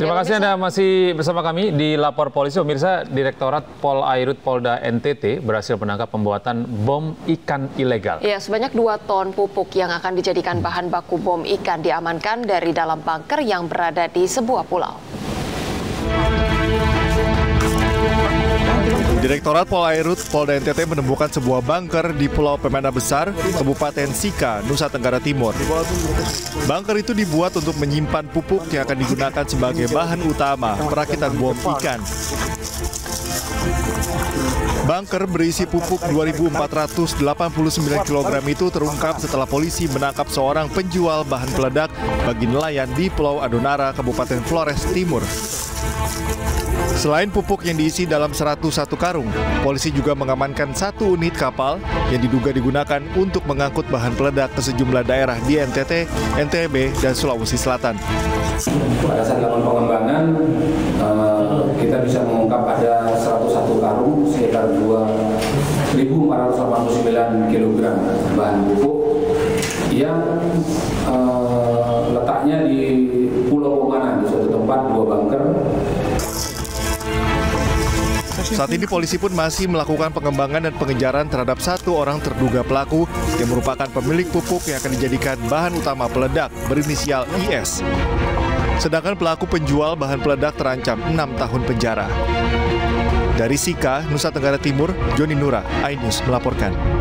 Terima kasih Anda masih bersama kami di Lapor Polisi. Pemirsa, Direktorat Polairud Polda NTT berhasil menangkap pembuatan bom ikan ilegal. Ya, sebanyak 2 ton pupuk yang akan dijadikan bahan baku bom ikan diamankan dari dalam bunker yang berada di sebuah pulau. Direktorat Polairud Polda NTT menemukan sebuah bunker di Pulau Pemana Besar, Kabupaten Sikka, Nusa Tenggara Timur. Bunker itu dibuat untuk menyimpan pupuk yang akan digunakan sebagai bahan utama perakitan bom ikan. Bunker berisi pupuk 2.489 kg itu terungkap setelah polisi menangkap seorang penjual bahan peledak bagi nelayan di Pulau Adonara, Kabupaten Flores Timur. Selain pupuk yang diisi dalam 101 karung, polisi juga mengamankan 1 unit kapal yang diduga digunakan untuk mengangkut bahan peledak ke sejumlah daerah di NTT, NTB, dan Sulawesi Selatan. Pada saat lakukan pengembangan, kita bisa mengungkap ada 101 karung sekitar 2.489 kg bahan pupuk yang letaknya di Pulau Pemana, di suatu tempat 2 bunker. Saat ini polisi pun masih melakukan pengembangan dan pengejaran terhadap 1 orang terduga pelaku yang merupakan pemilik pupuk yang akan dijadikan bahan utama peledak berinisial IS. Sedangkan pelaku penjual bahan peledak terancam 6 tahun penjara. Dari Sikka, Nusa Tenggara Timur, Joni Nura, iNews melaporkan.